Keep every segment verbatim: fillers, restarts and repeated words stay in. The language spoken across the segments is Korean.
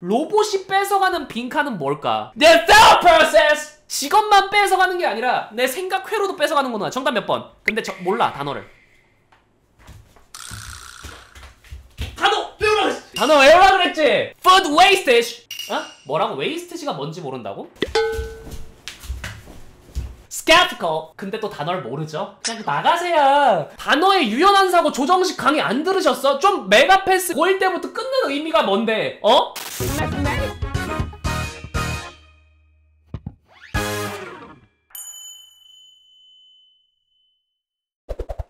로봇이 뺏어가는 빈칸은 뭘까? The thought process! 직업만 뺏어가는 게 아니라 내 생각 회로도 뺏어가는구나. 정답 몇 번? 근데 저 몰라 단어를. 단어 배우라 그랬지! 단어 외우라 그랬지! Food wastage! 어? 뭐라고? wastage가 뭔지 모른다고? skeptical. 근데 또 단어를 모르죠? 그냥 나가세요. 단어의 유연한 사고 조정식 강의 안 들으셨어? 좀 메가패스 고일 때부터 끊는 의미가 뭔데? 어?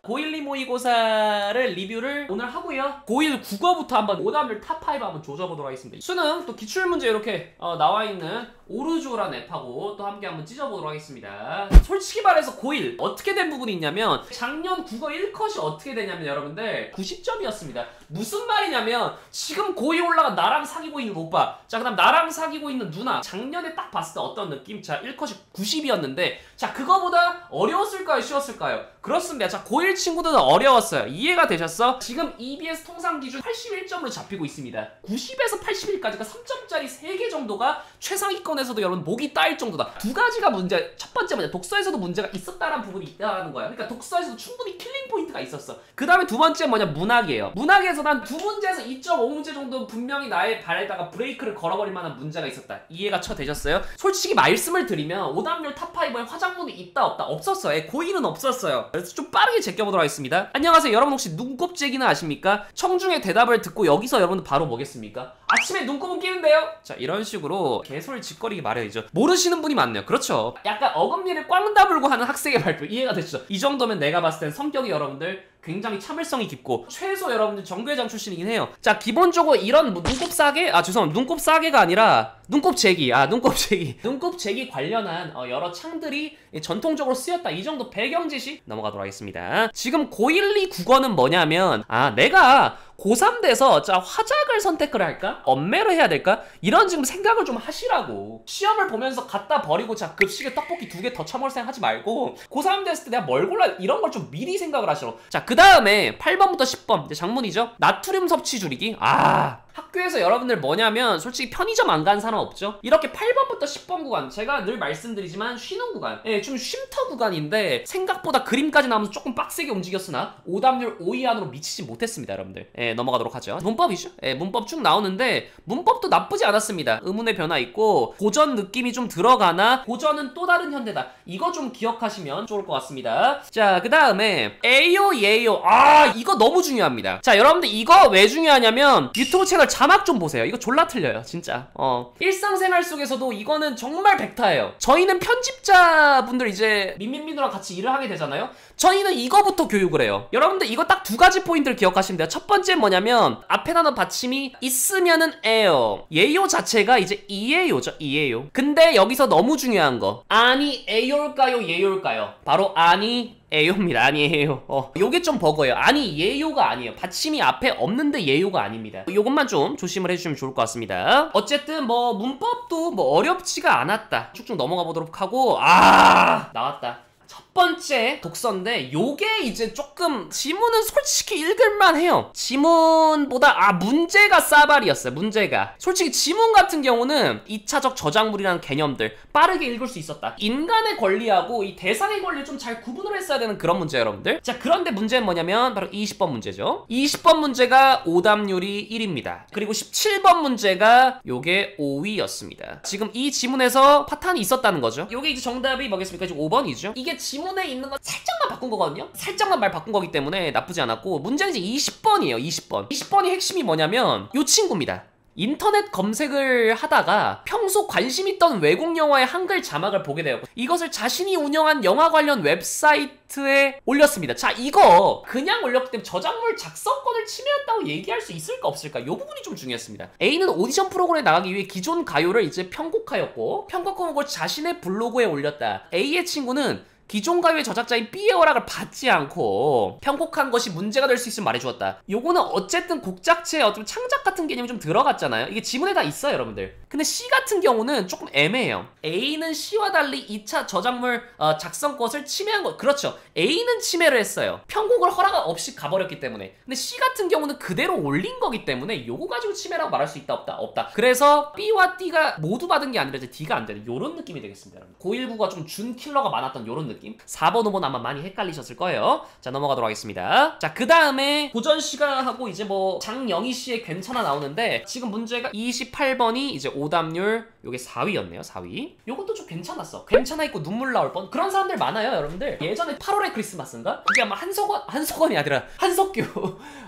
고일 이 모의고사를 리뷰를 오늘 하고요. 고일 국어부터 한번 오답률 탑 파이브 한번 조져보도록 하겠습니다. 수능 또 기출문제 이렇게 어, 나와있는 오르주라는 앱하고 또 함께 한번 찢어보도록 하겠습니다. 솔직히 말해서 고일 어떻게 된 부분이 있냐면 작년 국어 일 컷이 어떻게 되냐면 여러분들 구십 점이었습니다. 무슨 말이냐면 지금 고이 올라가 나랑 사귀고 있는 오빠, 자 그다음 나랑 사귀고 있는 누나, 작년에 딱 봤을 때 어떤 느낌? 자 일 컷이 구십이었는데 자 그거보다 어려웠을까요? 쉬웠을까요? 그렇습니다. 자 고일 친구들은 어려웠어요. 이해가 되셨어? 지금 이비에스 통상 기준 팔십일 점으로 잡히고 있습니다. 구십에서 팔십일까지가 삼 점짜리 세 개 정도가 최상위권에서도 여러분 목이 따일 정도다. 두 가지가 문제. 첫 번째 문제, 독서에서도 문제가 있었다라는 부분이 있다는 거야. 그러니까 독서에서도 충분히 킬링 포인트가 있었어. 그 다음에 두 번째 뭐냐, 문학이에요. 문학에서 난 두 문제에서 이 점 오 문제 정도는 분명히 나의 발에다가 브레이크를 걸어버릴 만한 문제가 있었다. 이해가 쳐 되셨어요? 솔직히 말씀을 드리면 오답률 탑 파이브에 화장문이 있다 없다 없었어. 애 고일은 없었어요. 그래서 좀 빠르게 제껴 보도록 하겠습니다. 안녕하세요. 여러분 혹시 눈곱재기는 아십니까? 청중의 대답을 듣고 여기서 여러분 바로 뭐겠습니까? 아침에 눈곱은 끼는데요? 자 이런 식으로 개소리 짓거리기 마련이죠. 모르시는 분이 많네요. 그렇죠. 약간 어금니를 꽝 다물고 하는 학생의 발표. 이해가 되시죠? 이 정도면 내가 봤을 땐 성격이 여러분들 굉장히 참을성이 깊고 최소 여러분들 정교회장 출신이긴 해요. 자 기본적으로 이런 뭐 눈곱 싸개? 아 죄송합니다. 눈곱 싸개가 아니라 눈곱 재기. 아 눈곱 재기. 눈곱 재기 관련한 어, 여러 창들이 전통적으로 쓰였다. 이 정도 배경지식 넘어가도록 하겠습니다. 지금 고일 이 국어는 뭐냐면 아 내가 고삼 돼서 자 화작을 선택을 할까? 엄매를 해야 될까? 이런 지금 생각을 좀 하시라고. 시험을 보면서 갖다 버리고 자 급식에 떡볶이 두 개 더 처먹을 생각 하지 말고 고삼 됐을 때 내가 뭘 골라 이런 걸 좀 미리 생각을 하시라고. 자 그 다음에 팔 번부터 십 번 이제 장문이죠. 나트륨 섭취 줄이기. 아 학교에서 여러분들 뭐냐면 솔직히 편의점 안 간 사람 없죠? 이렇게 팔 번부터 십 번 구간 제가 늘 말씀드리지만 쉬는 구간, 예, 좀 쉼터 구간인데 생각보다 그림까지 나오면서 조금 빡세게 움직였으나 오답률 오 위 안으로 미치지 못했습니다. 여러분들 예, 넘어가도록 하죠. 문법이죠? 예, 문법 쭉 나오는데 문법도 나쁘지 않았습니다. 의문의 변화 있고 고전 느낌이 좀 들어가나 고전은 또 다른 현대다. 이거 좀 기억하시면 좋을 것 같습니다. 자 그 다음에 에요 예요. 아 이거 너무 중요합니다. 자 여러분들 이거 왜 중요하냐면 유튜브 채널 자막 좀 보세요. 이거 졸라 틀려요 진짜. 어 일상생활 속에서도 이거는 정말 백타예요. 저희는 편집자분들 이제 민민민우랑 같이 일을 하게 되잖아요. 저희는 이거부터 교육을 해요. 여러분들 이거 딱 두 가지 포인트를 기억하시면 돼요. 첫 번째 뭐냐면 앞에 단어 받침이 있으면은 에요, 예요 자체가 이제 이에요죠. 이에요. 근데 여기서 너무 중요한 거 아니 에요일까요 예요일까요? 바로 아니 에요입니다. 아니에요. 어, 요게 좀 버거예요. 아니 예요가 아니에요. 받침이 앞에 없는데 예요가 아닙니다. 요것만 좀 조심을 해주시면 좋을 것 같습니다. 어쨌든 뭐 문법도 뭐 어렵지가 않았다. 쭉쭉 넘어가 보도록 하고 아 나왔다. 첫 번째 독서인데 요게 이제 조금 지문은 솔직히 읽을만 해요. 지문보다 아 문제가 싸발이었어요. 문제가 솔직히 지문 같은 경우는 이 차적 저작물이라는 개념들 빠르게 읽을 수 있었다. 인간의 권리하고 이 대상의 권리를 좀 잘 구분을 했어야 되는 그런 문제 여러분들. 자 그런데 문제는 뭐냐면 바로 이십 번 문제죠. 이십 번 문제가 오답률이 일 위입니다 그리고 십칠 번 문제가 요게 오 위였습니다 지금 이 지문에서 파탄이 있었다는 거죠. 요게 이제 정답이 뭐겠습니까? 지금 오 번이죠 이게 지문에 있는 건 살짝만 바꾼 거거든요. 살짝만 말 바꾼 거기 때문에 나쁘지 않았고 문제는 이제 이십 번이에요. 이십 번. 이십 번이 핵심이 뭐냐면 요 친구입니다. 인터넷 검색을 하다가 평소 관심 있던 외국 영화의 한글 자막을 보게 되었고 이것을 자신이 운영한 영화 관련 웹사이트에 올렸습니다. 자 이거 그냥 올렸기 때문에 저작물 작성권을 침해했다고 얘기할 수 있을까 없을까 이 부분이 좀 중요했습니다. A는 오디션 프로그램에 나가기 위해 기존 가요를 이제 편곡하였고 편곡한 걸 자신의 블로그에 올렸다. A의 친구는 기존 가요의 저작자인 B의 허락을 받지 않고 편곡한 것이 문제가 될 수 있음을 말해주었다. 요거는 어쨌든 곡 자체의 어떤 창작 같은 개념이 좀 들어갔잖아요. 이게 지문에 다 있어요 여러분들. 근데 C 같은 경우는 조금 애매해요. A는 C와 달리 이 차 저작물 어, 작성 것을 침해한 것, 그렇죠. A는 침해를 했어요. 편곡을 허락 없이 가버렸기 때문에. 근데 C 같은 경우는 그대로 올린 거기 때문에 요거 가지고 침해라고 말할 수 있다 없다 없다. 그래서 B와 D가 모두 받은 게 아니라 이제 D가 안 되는 요런 느낌이 되겠습니다. 여러분. 고일구가 좀 준 킬러가 많았던 요런 느낌. 사 번, 오 번 아마 많이 헷갈리셨을 거예요. 자, 넘어가도록 하겠습니다. 자, 그 다음에 고전 씨가 하고 이제 뭐 장영희 씨의 괜찮아 나오는데 지금 문제가 이십팔 번이 이제 오답률 요게 사 위였네요. 사 위. 요것도 좀 괜찮았어. 괜찮아 있고 눈물 나올 뻔. 그런 사람들 많아요, 여러분들. 예전에 팔월의 크리스마스인가? 그게 아마 한석원, 한석원이 아니라 한석규.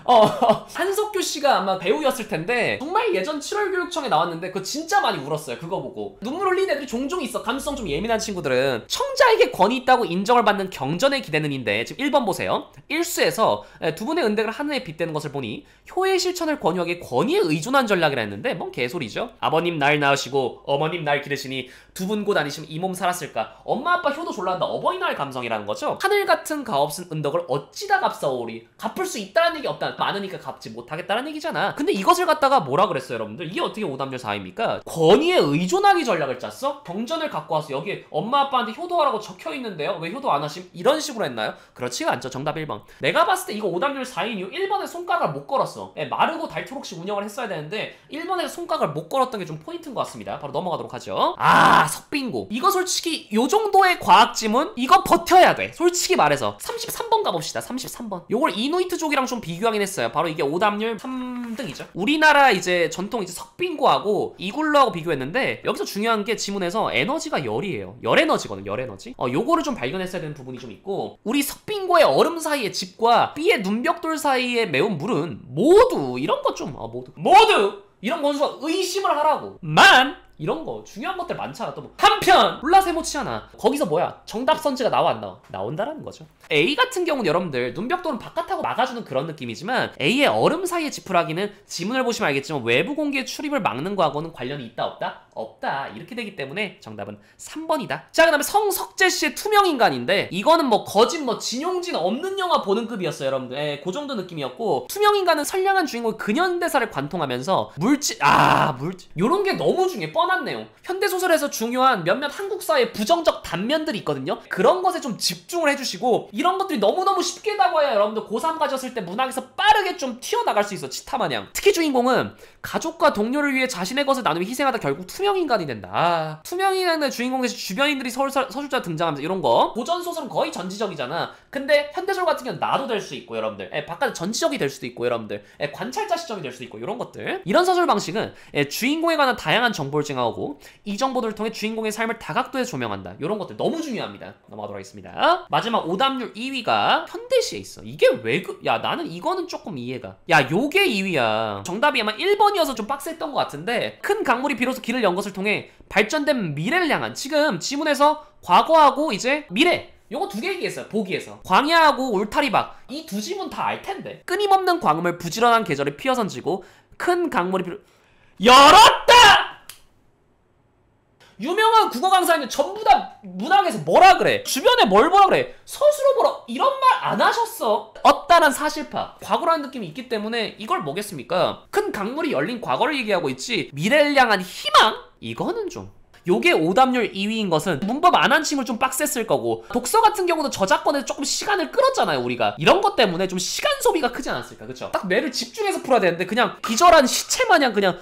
어, 한석규 씨가 아마 배우였을 텐데 정말 예전 칠월 교육청에 나왔는데 그거 진짜 많이 울었어요. 그거 보고. 눈물 흘리는 애들이 종종 있어. 감수성 좀 예민한 친구들은. 청자에게 권위 있다고 인정을 받는 경전의 기대는 인데 지금 일 번 보세요. 일수에서 두 분의 은덕을 하늘에 빗대는 것을 보니 효의 실천을 권유하기에 권위에 의존한 전략이라 했는데 뭔 개소리죠? 아버님 날 낳으시고 어머님 날 기르시니 두 분 곧 아니시면 이 몸 살았을까? 엄마 아빠 효도 졸라한다. 어버이날 감성이라는 거죠. 하늘 같은 가엾은 은덕을 어찌다 갚사오리. 갚을 수 있다는 얘기 없다. 많으니까 갚지 못하겠다는 얘기잖아. 근데 이것을 갖다가 뭐라 그랬어요, 여러분들? 이게 어떻게 오답률 사 위입니까? 권위에 의존하기 전략을 짰어? 경전을 갖고 와서 여기 엄마 아빠한테 효도하라고 적혀있는데요. 왜 효도 안 하심? 이런 식으로 했나요? 그렇지가 않죠. 정답 일 번. 내가 봤을 때 이거 오답률 사 인 이유 일 번에 손가락을 못 걸었어. 예, 마르고 달토록씩 운영을 했어야 되는데 일 번에서 손가락을 못 걸었던 게 좀 포인트인 것 같습니다. 바로 넘어가도록 하죠. 아, 석빙고. 이거 솔직히 요 정도의 과학 지문 이거 버텨야 돼. 솔직히 말해서. 삼십삼 번 가봅시다. 삼십삼 번. 요걸 이누이트족이랑 좀 비교하긴 했어요. 바로 이게 오답률 삼 등이죠. 우리나라 이제 전통 이제 석빙고하고 이글루하고 비교했는데 여기서 중요한 게 지문에서 에너지가 열이에요. 열 에너지거든. 열 에너지. 어, 요거를 좀 발견했어야 되는 부분이 좀 있고 우리 석빙고의 얼음 사이의 집과 B의 눈벽돌 사이의 매운 물은 모두 이런 것 좀 아, 모두 모두 이런 건수가 의심을 하라고 만 이런 거 중요한 것들 많잖아. 또 뭐 한편 콜라세모치잖아. 거기서 뭐야 정답 선지가 나와 안 나와? 나온다라는 거죠. A 같은 경우는 여러분들 눈벽돌은 바깥하고 막아주는 그런 느낌이지만 A의 얼음 사이에 지푸라기는 지문을 보시면 알겠지만 외부 공기의 출입을 막는 거하고는 관련이 있다 없다? 없다. 이렇게 되기 때문에 정답은 삼 번이다. 자, 그 다음에 성석재 씨의 투명인간인데 이거는 뭐 거짓 뭐 진용진 없는 영화 보는 급이었어요, 여러분들. 예, 그 정도 느낌이었고 투명인간은 선량한 주인공 근현대사를 관통하면서 물질 아 물질 요런 게 너무 중요해. 뻔한 내용. 현대소설에서 중요한 몇몇 한국사의 부정적 단면들이 있거든요. 그런 것에 좀 집중을 해주시고 이런 것들이 너무너무 쉽게 다가와야 여러분들 고삼 가졌을 때 문학에서 빠르게 좀 튀어나갈 수 있어. 치타마냥. 특히 주인공은 가족과 동료를 위해 자신의 것을 나누며 희생하다 결국 투명인간이 된다. 아, 투명인간의 주인공 대신 주변인들이 서술자 등장하면서 이런 거. 고전소설은 거의 전지적이잖아. 근데 현대소설 같은 경우는 나도 될 수 있고 여러분들. 예, 바깥에 전지적이 될 수도 있고 여러분들. 예, 관찰자 시점이 될 수도 있고 이런 것들. 이런 서술 방식은 예, 주인공에 관한 다양한 정보를 증하고 이 정보들을 통해 주인공의 삶을 다각도에 조명한다. 이런 것들 너무 중요합니다. 넘어가도록 하겠습니다. 마지막 오답률 이 위가 현대시에 있어. 이게 왜 그... 야 나는 이거는 조금 이해가... 야 요게 이 위야. 정답이 아마 일 번이어서 좀 빡셌던 것 같은데 큰 강물이 비로소 길을 연 것을 통해 발전된 미래를 향한 지금 지문에서 과거하고 이제 미래 요거 두 개 얘기했어요. 보기에서 광야하고 울타리박 이 두 지문 다 알 텐데 끊임없는 광음을 부지런한 계절에 피어선지고 큰 강물이 비로... 열었다! 유명한 국어 강사님 전부 다 문학에서 뭐라 그래? 주변에 뭘 뭐라 그래? 서술어 뭐라 이런 말 안 하셨어? 없다란 사실파. 과거라는 느낌이 있기 때문에 이걸 뭐겠습니까? 큰 강물이 열린 과거를 얘기하고 있지 미래를 향한 희망? 이거는 좀. 요게 오답률 이 위인 것은 문법 안 한 친구 좀 빡셌을 거고 독서 같은 경우도 저작권에서 조금 시간을 끌었잖아요. 우리가 이런 것 때문에 좀 시간 소비가 크지 않았을까? 그쵸? 딱 뇌를 집중해서 풀어야 되는데 그냥 기절한 시체 마냥 그냥...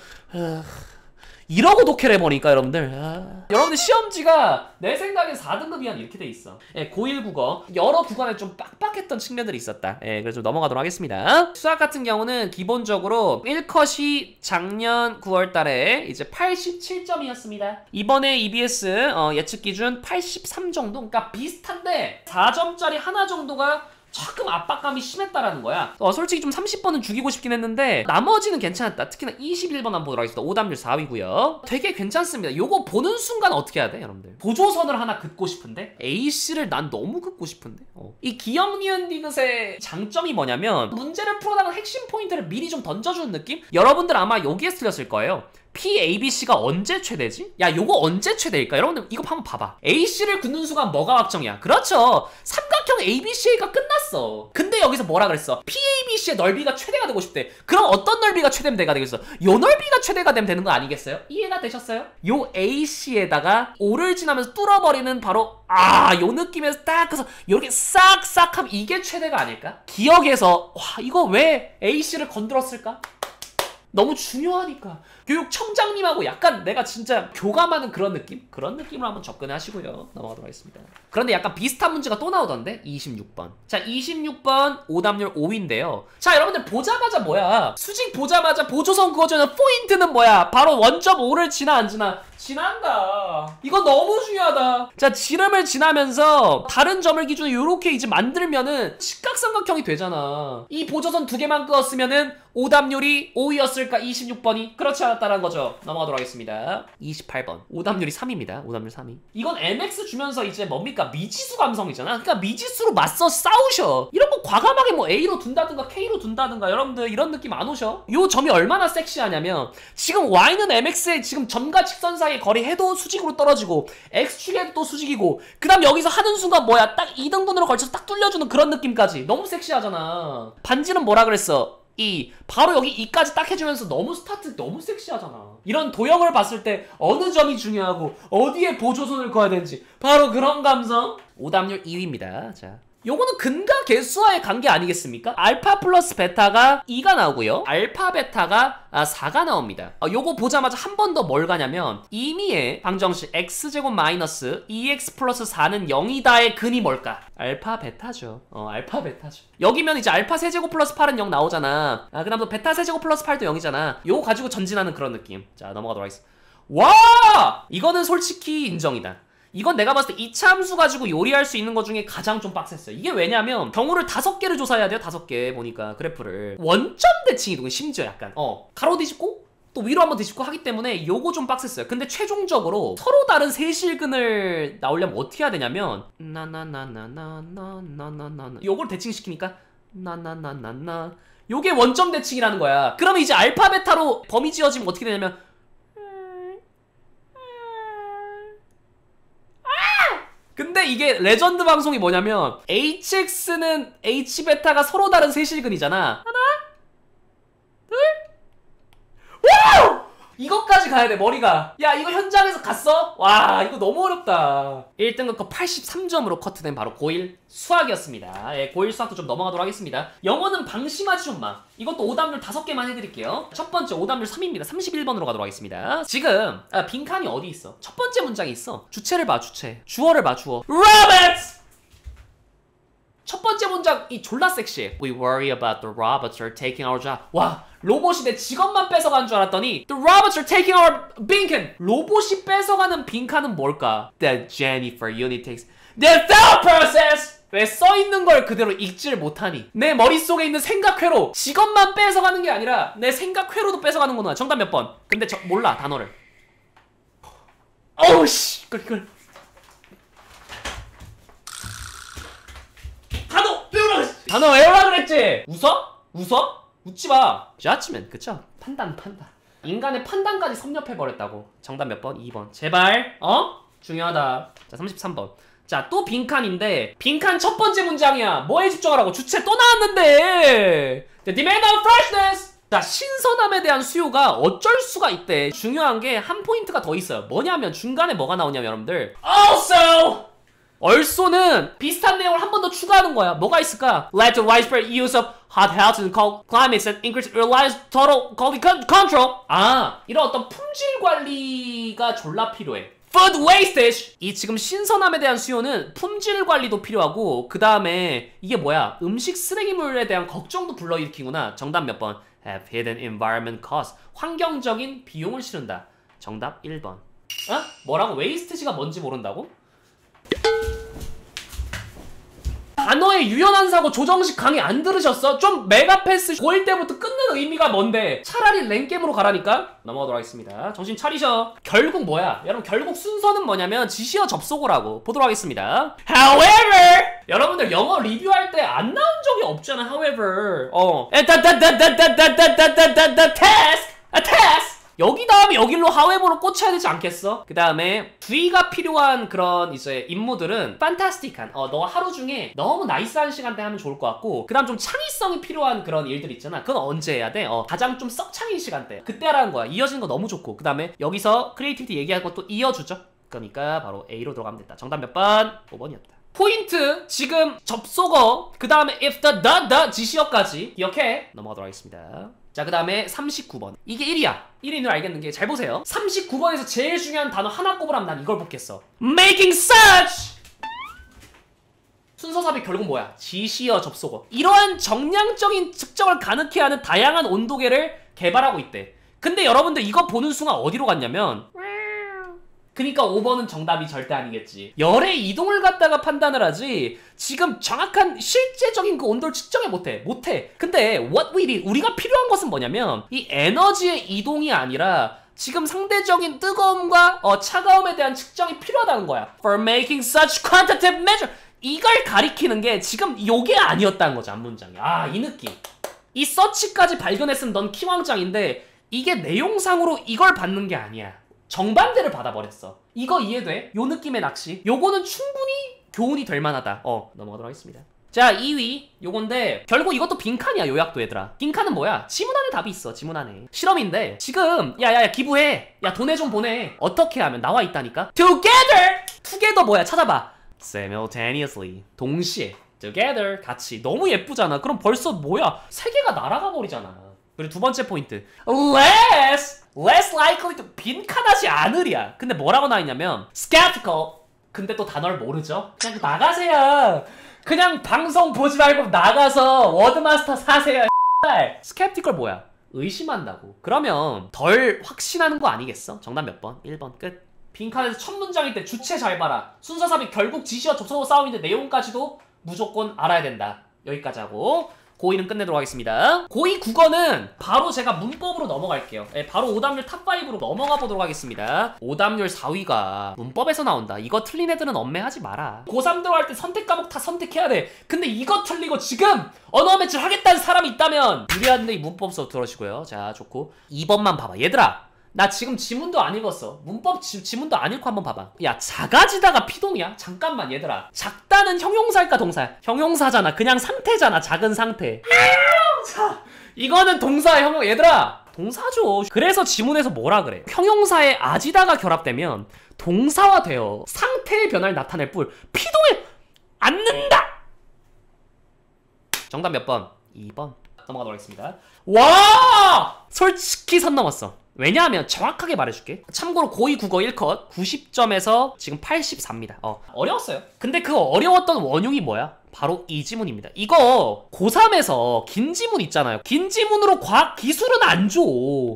이러고 독해를 해보니까 여러분들 아... 여러분들 시험지가 내 생각엔 사 등급 이하는 이렇게 돼 있어. 예, 고일 국어 여러 구간에 좀 빡빡했던 측면들이 있었다. 예, 그래서 좀 넘어가도록 하겠습니다. 수학 같은 경우는 기본적으로 일 컷이 작년 구월 달에 이제 팔십칠 점이었습니다 이번에 이비에스 어, 예측 기준 팔십삼 정도? 그러니까 비슷한데 사 점짜리 하나 정도가 조금 압박감이 심했다라는 거야. 어, 솔직히 좀 삼십 번은 죽이고 싶긴 했는데 나머지는 괜찮았다. 특히나 이십일 번 한번 보도록 하겠습니다. 오답률 사 위고요. 되게 괜찮습니다. 요거 보는 순간 어떻게 해야 돼 여러분들? 보조선을 하나 긋고 싶은데 A씨를 난 너무 긋고 싶은데 어. 이 기억 니은 디귿의 장점이 뭐냐면 문제를 풀어나가는 핵심 포인트를 미리 좀 던져주는 느낌? 여러분들 아마 여기에서 틀렸을 거예요. 피에이비씨가 언제 최대지? 야, 요거 언제 최대일까? 여러분들 이거 한번 봐봐. 에이씨를 굳는 순간 뭐가 확정이야? 그렇죠. 삼각형 에이비씨가 끝났어. 근데 여기서 뭐라 그랬어? 피에이비씨의 넓이가 최대가 되고 싶대. 그럼 어떤 넓이가 최대가 되겠어? 요 넓이가 최대가 되면 되는 거 아니겠어요? 이해가 되셨어요? 요 에이씨에다가 오를 지나면서 뚫어버리는 바로 아, 요 느낌에서 딱 그래서 요렇게 싹싹 하면 이게 최대가 아닐까? 기억에서 와, 이거 왜 에이씨를 건드렸을까? 너무 중요하니까. 교육청장님하고 약간 내가 진짜 교감하는 그런 느낌? 그런 느낌으로 한번 접근하시고요. 넘어가도록 하겠습니다. 그런데 약간 비슷한 문제가 또 나오던데? 이십육 번. 자, 이십육 번 오답률 오인데요. 자, 여러분들 보자마자 뭐야? 수직 보자마자 보조선 그어주는 포인트는 뭐야? 바로 일 점 오를 지나 안 지나? 지난다. 이거 너무 중요하다. 자, 지름을 지나면서 다른 점을 기준으로 요렇게 이제 만들면은 직각삼각형이 되잖아. 이 보조선 두 개만 그었으면은 오답률이 오이었을까? 이십육 번이 그렇지 않았다는 거죠. 넘어가도록 하겠습니다. 이십팔 번 오답률이 삼입니다. 오답률 삼이. 이건 엠엑스 주면서 이제 뭡니까? 미지수 감성이잖아. 그러니까 미지수로 맞서 싸우셔. 이런 거 과감하게 뭐 A로 둔다든가 K로 둔다든가 여러분들 이런 느낌 안 오셔? 요 점이 얼마나 섹시하냐면 지금 Y는 엠엑스에 지금 점과 직선사 거리 해도 수직으로 떨어지고 X축에도 또 수직이고 그 다음 여기서 하는 순간 뭐야 딱 이등분으로 걸쳐서 딱 뚫려주는 그런 느낌까지 너무 섹시하잖아. 반지는 뭐라 그랬어? 이. 바로 여기 이까지 딱 해주면서 너무 스타트 너무 섹시하잖아. 이런 도형을 봤을 때 어느 점이 중요하고 어디에 보조선을 그어야 되는지 바로 그런 감성. 오답률 이위입니다. 자, 요거는 근과 개수와의 관계 아니겠습니까? 알파 플러스 베타가 이가 나오고요. 알파 베타가 아, 사가 나옵니다. 아, 요거 보자마자 한 번 더 뭘 가냐면 임의의 방정식 x제곱 마이너스 이엑스 플러스 사는 영이다의 근이 뭘까? 알파 베타죠. 어, 알파 베타죠. 여기면 이제 알파 세제곱 플러스 팔은 영 나오잖아. 아, 그 다음 또 베타 세제곱 플러스 팔도 영이잖아. 요거 가지고 전진하는 그런 느낌. 자, 넘어가도록 하겠습니다. 와! 이거는 솔직히 인정이다. 이건 내가 봤을 때 이 참수 가지고 요리할 수 있는 것 중에 가장 좀 빡셌어요. 이게 왜냐면 경우를 다섯 개를 조사해야 돼요. 다섯 개 보니까 그래프를 원점 대칭이동 심지어 약간 어 가로 뒤집고 또 위로 한번 뒤집고 하기 때문에 요거 좀 빡셌어요. 근데 최종적으로 서로 다른 세실근을 나오려면 어떻게 해야 되냐면 나나나나나나나나나 요걸 대칭시키니까 나나나나나 요게 원점 대칭이라는 거야. 그러면 이제 알파 베타로 범위 지어지면 어떻게 되냐면 근데 이게 레전드 방송이 뭐냐면 hx는 h베타가 서로 다른 세실근이잖아. 하나 둘 와우! 이것까지 가야 돼. 머리가 야 이거 현장에서 갔어? 와 이거 너무 어렵다. 일 등급 컷 팔십삼 점으로 커트된 바로 고일 수학이었습니다. 예, 고일 수학도 좀 넘어가도록 하겠습니다. 영어는 방심하지 좀 마. 이것도 오답률 다섯 개만 해드릴게요. 첫 번째 오답률 삼입니다. 삼십일 번으로 가도록 하겠습니다. 지금 아, 빈칸이 어디 있어? 첫 번째 문장이 있어. 주체를 봐 주체. 주어를 봐 주어. Robots! 첫 번째 문장 이 졸라 섹시해. We worry about the robots are taking our job. 와 로봇이 내 직업만 뺏어간 줄 알았더니 The robots are taking our 빈칸. 로봇이 뺏어가는 빈칸은 뭘까? That Jennifer unit takes the thought process. 왜 써있는 걸 그대로 읽지를 못하니? 내 머릿속에 있는 생각회로 직업만 뺏어가는 게 아니라 내 생각회로도 뺏어가는구나. 정답 몇 번? 근데 저 몰라 단어를. 어우 씨 그걸 그걸 단어 외우라 그랬지. 단어 외우라 그랬지. 웃어? 웃어? 웃지마. Judgment 그쵸? 판단 판단. 인간의 판단까지 섭렵해버렸다고. 정답 몇 번? 이 번. 제발 어? 중요하다. 자 삼십삼 번. 자 또 빈칸인데 빈칸 첫 번째 문장이야. 뭐에 집중하라고? 주체 또 나왔는데. The demand of freshness. 자 신선함에 대한 수요가 어쩔 수가 있대. 중요한 게 한 포인트가 더 있어요. 뭐냐면 중간에 뭐가 나오냐면 여러분들 Also 얼쏘는 비슷한 내용을 한 번 더 추가하는 거야. 뭐가 있을까? Let the widespread use of hot health and cold climates and increase reliance total quality control. 아, 이런 어떤 품질 관리가 졸라 필요해. Food wastage. 이 지금 신선함에 대한 수요는 품질 관리도 필요하고 그 다음에 이게 뭐야? 음식 쓰레기물에 대한 걱정도 불러일으키구나. 정답 몇 번? Have hidden environment costs. 환경적인 비용을 치른다. 정답 일 번. 어? 뭐라고? 웨이스트지가 뭔지 모른다고? 단어의 유연한 사고 조정식 강의 안 들으셨어? 좀 메가패스 고일 때부터 끊는 의미가 뭔데? 차라리 랭겜으로 가라니까? 넘어가도록 하겠습니다. 정신 차리셔. 결국 뭐야? 여러분 결국 순서는 뭐냐면 지시어 접속어라고. 보도록 하겠습니다. However 여러분들 영어 리뷰할 때 안 나온 적이 없잖아. However 어. 테스트! 테스트! 여기 다음에 여기로 하웨버로 꽂혀야 되지 않겠어? 그 다음에 주의가 필요한 그런 이제 임무들은 판타스틱한, 어, 너가 하루 중에 너무 나이스한 시간대 하면 좋을 것 같고, 그 다음 좀 창의성이 필요한 그런 일들 있잖아. 그건 언제 해야 돼? 어, 가장 좀 썩창인 시간대, 그때 하라는 거야. 이어지는 거 너무 좋고, 그 다음에 여기서 크리에이티비티 얘기할 것도 이어주죠. 그러니까 바로 에이로 들어가면 됐다. 정답 몇 번? 오 번이었다 포인트 지금 접속어, 그 다음에 if the the the 지시어까지 기억해. 넘어가도록 하겠습니다. 자, 그 다음에 삼십구 번. 이게 일이야. 일인 줄 알겠는 게, 잘 보세요. 삼십구 번에서 제일 중요한 단어 하나 꼽으라면 난 이걸 뽑겠어. Making such! 순서삽입 결국 뭐야? 지시어 접속어. 이러한 정량적인 측정을 가능케 하는 다양한 온도계를 개발하고 있대. 근데 여러분들 이거 보는 순간 어디로 갔냐면, 그니까 오 번은 정답이 절대 아니겠지. 열의 이동을 갖다가 판단을 하지 지금 정확한 실제적인 그 온도를 측정을 못해. 못해. 근데 what we need, 우리가 필요한 것은 뭐냐면 이 에너지의 이동이 아니라 지금 상대적인 뜨거움과 어, 차가움에 대한 측정이 필요하다는 거야. For making such quantitative measure, 이걸 가리키는 게 지금 요게 아니었다는 거지, 앞문장이. 아, 이 느낌. 이 서치까지 발견했으면 넌 킹왕짱인데 이게 내용상으로 이걸 받는 게 아니야. 정반대를 받아버렸어. 이거 이해돼? 요 느낌의 낚시. 요거는 충분히 교훈이 될 만하다. 어, 넘어가도록 하겠습니다. 자, 이 위 요건데 결국 이것도 빈칸이야. 요약도 얘들아, 빈칸은 뭐야? 지문 안에 답이 있어. 지문 안에 실험인데 지금 야야야 기부해, 야 돈에 좀 보내, 어떻게 하면 나와 있다니까. Together! Together 뭐야? 찾아봐. Simultaneously, 동시에. Together, 같이. 너무 예쁘잖아. 그럼 벌써 뭐야, 세 개가 날아가 버리잖아. 그리고 두 번째 포인트, less less likely to, 빈칸하지 않으랴. 근데 뭐라고 나와있냐면 skeptical. 근데 또 단어를 모르죠? 그냥 나가세요. 그냥 방송 보지 말고 나가서 워드마스터 사세요. skeptical 뭐야? 의심한다고. 그러면 덜 확신하는 거 아니겠어? 정답 몇 번? 일 번 끝. 빈칸에서 첫 문장일 때 주체 잘 봐라. 순서삽입 결국 지시와 접속어 싸움인데 내용까지도 무조건 알아야 된다. 여기까지 하고 고이는 끝내도록 하겠습니다. 고이 국어는 바로 제가 문법으로 넘어갈게요. 네, 바로 오답률 탑 파이브로 넘어가 보도록 하겠습니다. 오답률 사 위가 문법에서 나온다. 이거 틀린 애들은 엄매하지 마라. 고삼 들어갈 때 선택 과목 다 선택해야 돼. 근데 이거 틀리고 지금 언어 매치를 하겠다는 사람이 있다면 유리한데 이 문법 수업 들어주시고요. 자, 좋고 이 번만 봐봐. 얘들아, 나 지금 지문도 안 읽었어. 문법 지, 지문도 안 읽고 한번 봐봐. 야, 작아지다가 피동이야? 잠깐만 얘들아, 작다는 형용사일까 동사야? 형용사잖아. 그냥 상태잖아. 작은 상태. 자, 이거는 동사야. 형용, 얘들아 동사죠. 그래서 지문에서 뭐라 그래? 형용사에 아지다가 결합되면 동사화 돼요. 상태의 변화를 나타낼 뿐 피동에 않는다. 정답 몇 번? 이 번. 넘어가도록 하겠습니다. 와! 솔직히 선 넘었어. 왜냐하면 정확하게 말해줄게. 참고로 고이 국어 일 컷 구십 점에서 지금 팔십사입니다. 어, 어려웠어요. 근데 그 어려웠던 원흉이 뭐야? 바로 이 지문입니다. 이거 고삼에서 긴 지문 있잖아요. 긴 지문으로 과학 기술은 안 줘.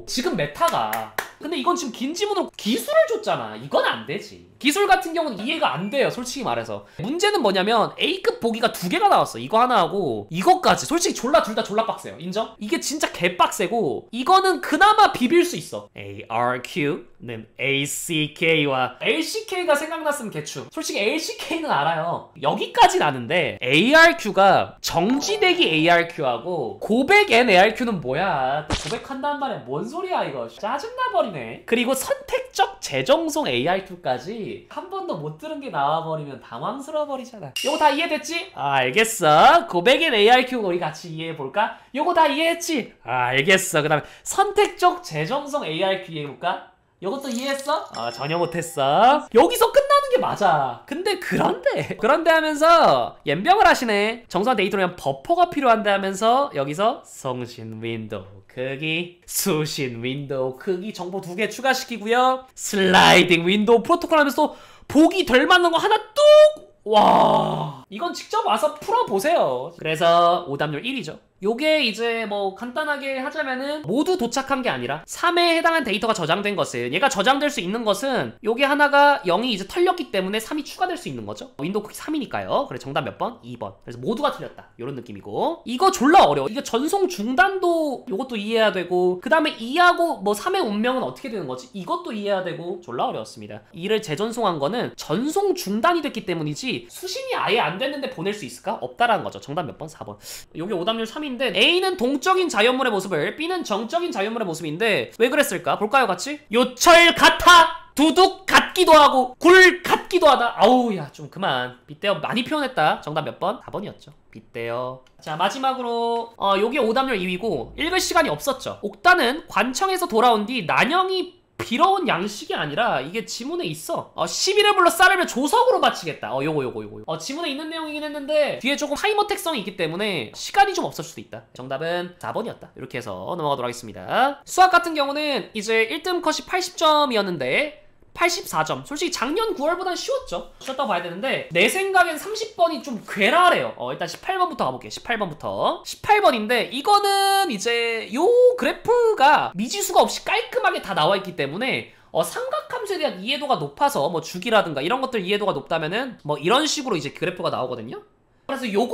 지금 메타가. 근데 이건 지금 긴 지문으로 기술을 줬잖아. 이건 안 되지. 기술 같은 경우는 이해가 안 돼요, 솔직히 말해서. 문제는 뭐냐면 에이급 보기가 두 개가 나왔어. 이거 하나하고 이것까지. 솔직히 졸라 둘 다 졸라 빡세요. 인정? 이게 진짜 개빡세고 이거는 그나마 비빌 수 있어. 에이알큐는 에이씨케이와 엘씨케이가 생각났으면 개추. 솔직히 엘씨케이는 알아요. 여기까지는 아는데 에이알큐가 정지대기 에이알큐하고 고백 엔 에이알큐는 뭐야? 또 고백한단 말에 뭔 소리야 이거. 짜증나버리네. 그리고 선택적 재정송 에이알큐까지 한 번도 못 들은 게 나와버리면 당황스러워버리잖아. 요거 다 이해됐지? 아, 알겠어. 고백엔 에이알큐 우리 같이 이해해볼까? 요거 다 이해했지? 아, 알겠어. 그 다음에 선택적 재정성 에이알큐 이해해볼까? 요것도 이해했어? 아, 전혀 못했어. 여기서 끝나는 게 맞아. 근데 그런데 그런데 하면서 옌병을 하시네. 정상 데이터로 하면 버퍼가 필요한데 하면서 여기서 성신 윈도우 크기, 수신 윈도우 크기 정보 두 개 추가시키고요. 슬라이딩 윈도우 프로토콜 하면서 보기 될 맞는 거 하나 뚝! 와, 이건 직접 와서 풀어보세요. 그래서 오답률 일이죠. 요게 이제 뭐 간단하게 하자면은 모두 도착한 게 아니라 삼에 해당한 데이터가 저장된 것은, 얘가 저장될 수 있는 것은 요게 하나가 영이 이제 털렸기 때문에 삼이 추가될 수 있는 거죠. 윈도우 크기 삼이니까요. 그래서 정답 몇 번? 이 번. 그래서 모두가 틀렸다. 요런 느낌이고. 이거 졸라 어려워. 이게 전송 중단도 요것도 이해해야 되고, 그 다음에 이하고 뭐 삼의 운명은 어떻게 되는 거지? 이것도 이해해야 되고 졸라 어려웠습니다. 이를 재전송한 거는 전송 중단이 됐기 때문이지 수신이 아예 안 됐는데 보낼 수 있을까? 없다라는 거죠. 정답 몇 번? 사 번. 여기 오답률 삼인데 A는 동적인 자연물의 모습을, B는 정적인 자연물의 모습인데 왜 그랬을까? 볼까요 같이? 요철 같아! 두둑 같기도 하고 굴 같기도 하다. 아우 야 좀 그만. 빗대어 많이 표현했다. 정답 몇 번? 사 번이었죠. 빗대어. 자 마지막으로 어 요게 오답률 이 위고 읽을 시간이 없었죠. 옥단은 관청에서 돌아온 뒤 난영이 빌어온 양식이 아니라 이게 지문에 있어. 어, 십일을 불러 쌀을 조석으로 바치겠다. 어, 요거 요거 요거. 어, 지문에 있는 내용이긴 했는데 뒤에 조금 하이머텍성이 있기 때문에 시간이 좀 없을 수도 있다. 정답은 사 번이었다. 이렇게 해서 넘어가도록 하겠습니다. 수학 같은 경우는 이제 일 등 컷이 팔십 점이었는데 팔십사 점. 솔직히 작년 구월보단 쉬웠죠. 쉬웠다고 봐야 되는데 내 생각엔 삼십 번이 좀 괴랄해요. 어, 일단 십팔 번부터 가볼게요. 십팔 번부터. 십팔 번인데 이거는 이제 요 그래프가 미지수가 없이 깔끔하게 다 나와있기 때문에 어, 삼각함수에 대한 이해도가 높아서 뭐 주기라든가 이런 것들 이해도가 높다면은 뭐 이런 식으로 이제 그래프가 나오거든요. 그래서 요거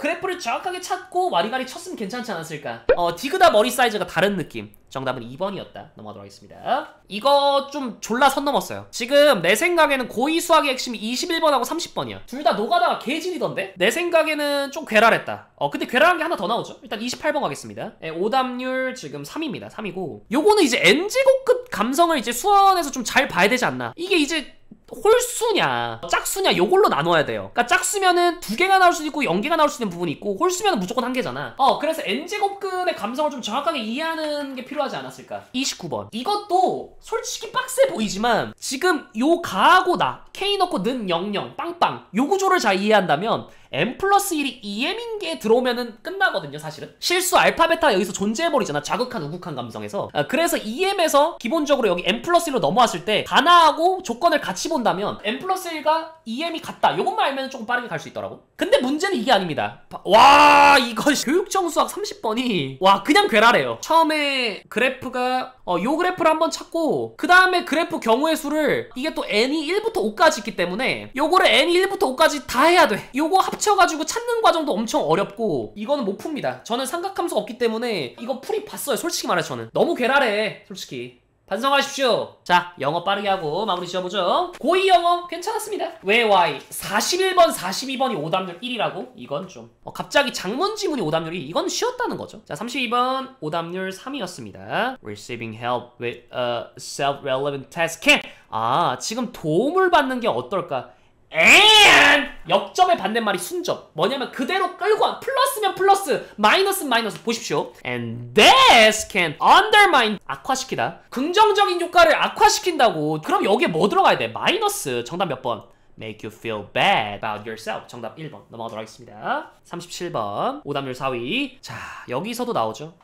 그래프를 정확하게 찾고 와리가리 쳤으면 괜찮지 않았을까. 어 디그다 머리 사이즈가 다른 느낌. 정답은 이 번이었다. 넘어가도록 하겠습니다. 이거 좀 졸라 선 넘었어요. 지금 내 생각에는 고이 수학의 핵심이 이십일 번하고 삼십 번이야 둘 다 노가다가 개질이던데 내 생각에는 좀 괴랄했다. 어 근데 괴랄한 게 하나 더 나오죠. 일단 이십팔 번 가겠습니다. 예, 오답률 지금 삼입니다. 삼이고 요거는 이제 엔지고급 감성을 이제 수원에서 좀 잘 봐야 되지 않나. 이게 이제 홀수냐 짝수냐 요걸로 나눠야 돼요. 그러니까 짝수면은 두 개가 나올 수도 있고 영 개가 나올 수 있는 부분이 있고 홀수면은 무조건 한 개잖아. 어 그래서 n제곱근의 감성을 좀 정확하게 이해하는 게 필요하지 않았을까. 이십구 번. 이것도 솔직히 빡세 보이지만 지금 요 가하고 나 k 넣고 는 영영 빵빵 요 구조를 잘 이해한다면 m 플러스 일이 이 엠인 게 들어오면은 끝나거든요. 사실은 실수 알파베타가 여기서 존재해버리잖아. 자극한 우극한 감성에서. 아, 그래서 이 엠에서 기본적으로 여기 m 플러스 일로 넘어왔을 때 가나하고 조건을 같이 본다면 m 플러스 일과 이 엠이 같다 요것만 알면 조금 빠르게 갈 수 있더라고. 근데 문제는 이게 아닙니다. 와 이거 교육정수학 삼십 번이 와 그냥 괴랄해요. 처음에 그래프가 어, 요 그래프를 한번 찾고 그 다음에 그래프 경우의 수를 이게 또 n이 일부터 오까지 있기 때문에 요거를 n이 일부터 오까지 다 해야 돼. 요거 합 쳐가지고 찾는 과정도 엄청 어렵고 이거는 못 풉니다. 저는 삼각함수가 없기 때문에 이거 풀이 봤어요. 솔직히 말해서 저는 너무 괴랄해. 솔직히 반성하십시오. 자 영어 빠르게 하고 마무리 지어보죠. 고이 영어 괜찮았습니다. 왜 와이 사십일 번 사십이 번이 오답률 일이라고? 이건 좀 어, 갑자기 장문지문이 오답률이 이건 쉬웠다는 거죠. 자 삼십이 번 오답률 삼이었습니다 Receiving help with a self-relevant task can. 아 지금 도움을 받는 게 어떨까. And 역점의 반대말이 순점. 뭐냐면 그대로 끌고 한 플러스면 플러스 마이너스는 마이너스. 보십시오. And this can undermine. 악화시키다. 긍정적인 효과를 악화시킨다고. 그럼 여기에 뭐 들어가야 돼? 마이너스. 정답 몇 번? Make you feel bad about yourself. 정답 일 번. 넘어가도록 하겠습니다. 삼십칠 번 오답률 사 위. 자 여기서도 나오죠.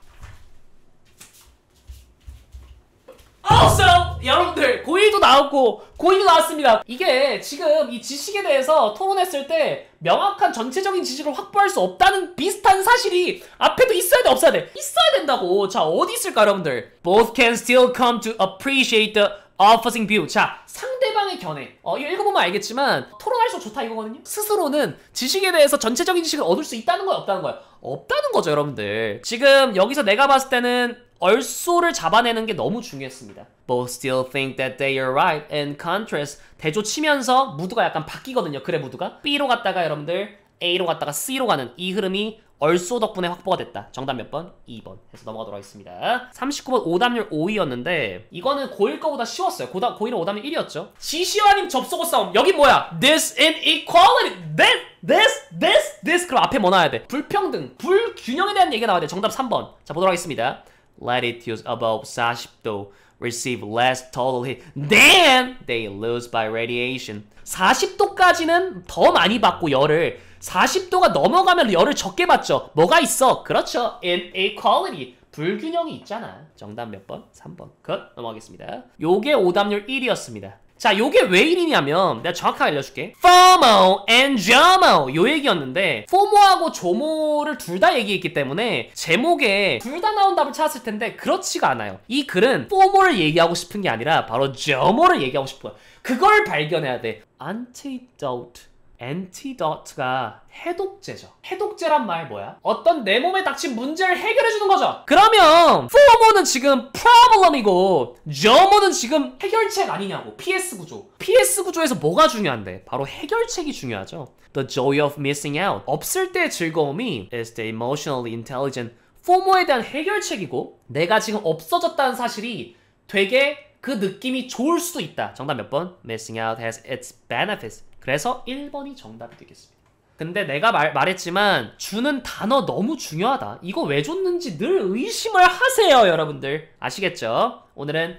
Also, 여러분들 고이도 나왔고 고이도 나왔습니다. 이게 지금 이 지식에 대해서 토론했을 때 명확한 전체적인 지식을 확보할 수 없다는 비슷한 사실이 앞에도 있어야 돼 없어야 돼? 있어야 된다고. 자 어디 있을까 여러분들. Both can still come to appreciate the opposing view. 자 상대방의 견해. 어 이거 읽어보면 알겠지만 토론할수록 좋다 이거거든요. 스스로는 지식에 대해서 전체적인 지식을 얻을 수 있다는 거야 없다는 거야? 없다는 거죠 여러분들. 지금 여기서 내가 봤을 때는 얼쏘를 잡아내는 게 너무 중요했습니다. Both still think that they are right in contrast. 대조 치면서 무드가 약간 바뀌거든요. 그래 무드가 B로 갔다가 여러분들 A로 갔다가 C로 가는 이 흐름이 얼쏘 덕분에 확보가 됐다. 정답 몇 번? 이 번. 해서 넘어가도록 하겠습니다. 삼십구 번 오답률 오 위였는데 이거는 고일 거보다 쉬웠어요. 고다, 고일은 오답률 일 위였죠. 지시와님 접속어 싸움. 여기 뭐야? This inequality. This, this, this, this. 그럼 앞에 뭐 나와야 돼? 불평등, 불균형에 대한 얘기가 나와야 돼. 정답 삼 번. 자 보도록 하겠습니다. Latitudes above 사십 도 receive less total heat than they lose by radiation. 사십 도까지는 더 많이 받고 열을 사십 도가 넘어가면 열을 적게 받죠. 뭐가 있어? 그렇죠. Inequality. 불균형이 있잖아. 정답 몇 번? 삼 번. 컷. 넘어가겠습니다. 요게 오답률 일 위였습니다. 자 요게 왜 일 위냐면 내가 정확하게 알려줄게. 포모 and 조모 요 얘기였는데 포모하고 조모를 둘 다 얘기했기 때문에 제목에 둘 다 나온 답을 찾았을 텐데 그렇지가 않아요. 이 글은 포모를 얘기하고 싶은 게 아니라 바로 조모를 얘기하고 싶어요. 그걸 발견해야 돼. Antidote antidote가 해독제죠. 해독제란 말 뭐야? 어떤 내 몸에 닥친 문제를 해결해주는 거죠. 그러면 formo는 지금 problem이고 germ은 지금 해결책 아니냐고. 피에스 구조. 피에스 구조에서 뭐가 중요한데? 바로 해결책이 중요하죠. The joy of missing out. 없을 때의 즐거움이 is the emotionally intelligent formo에 대한 해결책이고, 내가 지금 없어졌다는 사실이 되게 그 느낌이 좋을 수도 있다. 정답 몇 번? Missing out has its benefits. 그래서 일 번이 정답이 되겠습니다. 근데 내가 말, 말했지만 주는 단어 너무 중요하다. 이거 왜 줬는지 늘 의심을 하세요, 여러분들. 아시겠죠? 오늘은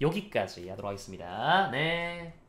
여기까지 하도록 하겠습니다. 네.